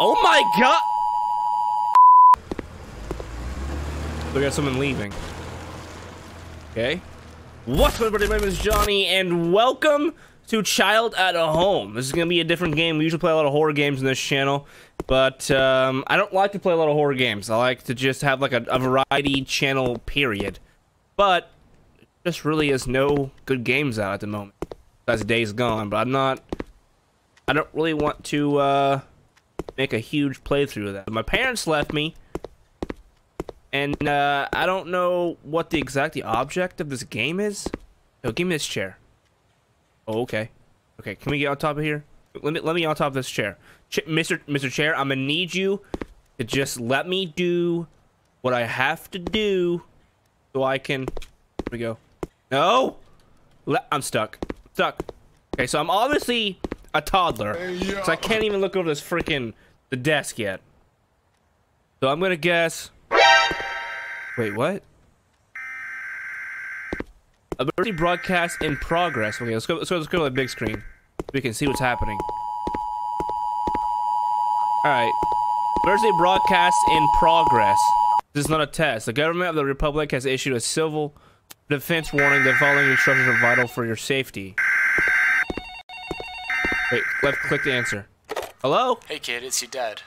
Oh my god! Look at someone leaving. Okay. What's up, everybody? My name is Johnny, and welcome to Child at Home. This is gonna be a different game. We usually play a lot of horror games in this channel, but I don't like to play a lot of horror games. I like to just have like a variety channel period. But there just really is no good games out at the moment. Besides Days Gone, but I don't really want to make a huge playthrough of that. My parents left me, and I don't know what the exact object of this game is. So give me this chair. Oh, okay. Okay, can we get on top of here? Let me on top of this chair. Mr. Chair, I'm gonna need you to just let me do what I have to do so I can... Here we go. No! I'm stuck. Stuck. Okay, so I'm obviously a toddler, so I can't even look over this freaking the desk yet. So I'm gonna guess. Wait, what? Emergency broadcast in progress. Okay, let's go to the big screen. We can see what's happening. All right, emergency broadcast in progress. This is not a test. The government of the Republic has issued a civil defense warning that following instructions are vital for your safety. Wait, left click to answer. Hello? Hey kid, it's your dad.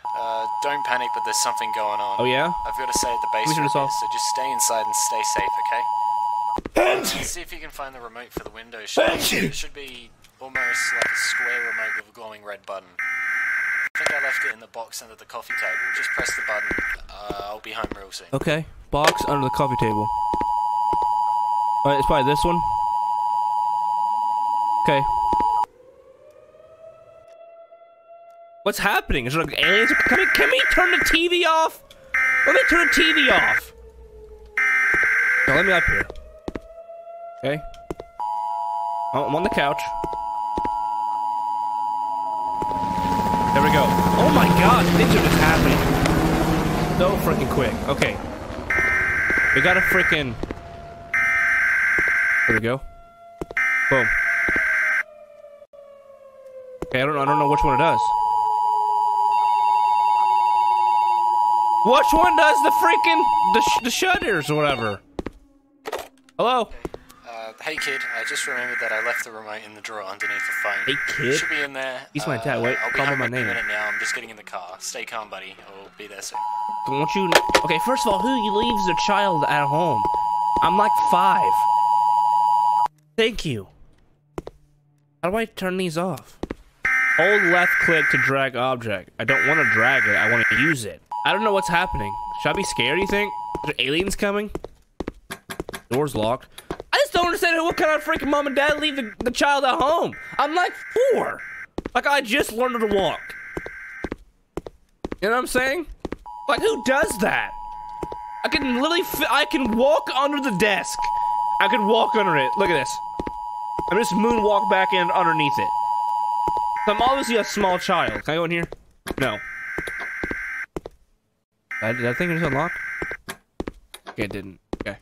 Don't panic, but there's something going on. Oh yeah? I've got to stay at the basement, so just stay inside and stay safe, okay? See if you can find the remote for the window shut. It should be almost like a square remote with a glowing red button. I think I left it in the box under the coffee table. Just press the button. I'll be home real soon. Okay, box under the coffee table. Alright, it's probably this one. Okay. What's happening? Is there like aliens? Can we turn the TV off? Let me turn the TV off. Now let me up here. Okay. Oh, I'm on the couch. There we go. Oh my god, things are just happening so freaking quick. Okay. We got a freaking... There we go. Boom. Okay, I don't know which one it does. Which one does the freaking the shutters or whatever? Hello? Hey kid, I just remembered that I left the remote in the drawer underneath the phone. Hey kid? It should be in there. He's my dad. Wait, I'll be home in a minute now. I'm just getting in the car. Stay calm, buddy. I'll be there soon. Don't you... Okay, first of all, who leaves their child at home? I'm like 5. Thank you. How do I turn these off? Hold left click to drag object. I don't want to drag it. I want to use it. I don't know what's happening. Should I be scared, you think? Are there aliens coming? Door's locked. I just don't understand what kind of freaking mom and dad leave the child at home. I'm like 4. Like, I just learned to walk. You know what I'm saying? Like, who does that? I can literally, I can walk under the desk. I can walk under it. Look at this. I'm just moonwalk back in underneath it. So I'm obviously a small child. Can I go in here? No. Did that thing just unlock? Okay, it didn't. Okay.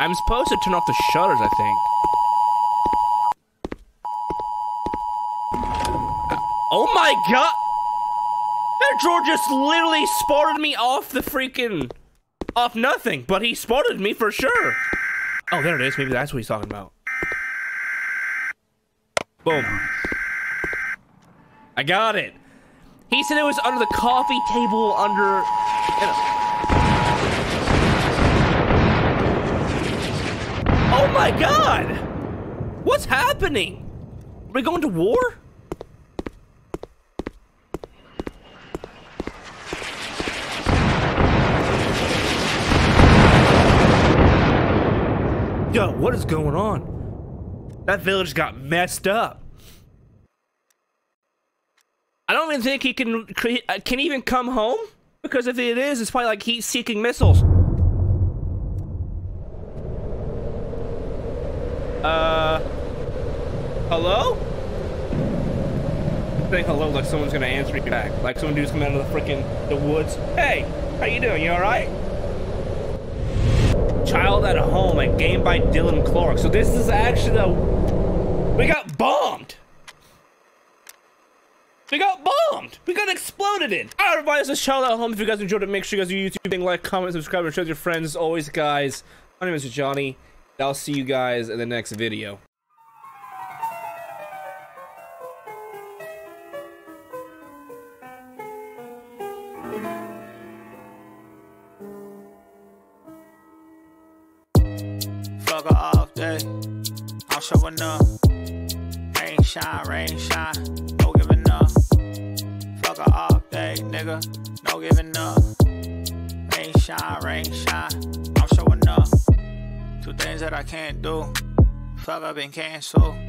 I'm supposed to turn off the shutters, I think. Oh my god! That drawer just literally spotted me off the freaking... Off nothing, but he spotted me for sure. Oh, there it is. Maybe that's what he's talking about. Boom. I got it. He said it was under the coffee table, under... Oh my god! What's happening? Are we going to war? Yo, what is going on? That village got messed up. I don't even think he can even come home, because if it is, it's probably like heat-seeking missiles. Hello? I'm saying hello like someone's gonna answer me back, like some dude's coming out of the freaking the woods. Hey, how you doing? You all right? Child at Home, a game by Dylan Clark. So this is actually the... We got bombed. bombed. We got exploded in. Alright, everybody, this is Child at Home. If you guys enjoyed it, make sure you guys do YouTube thing, like, comment, subscribe, and share with your friends. As always, guys, my name is Johnny, and I'll see you guys in the next video. Fuck off, day. I'm showing up. Rain shine, rain shine. No giving up. Fuck off, day, nigga. No giving up. Rain shine, rain shine. I'm showing up. Two things that I can't do. Fuck up and cancel.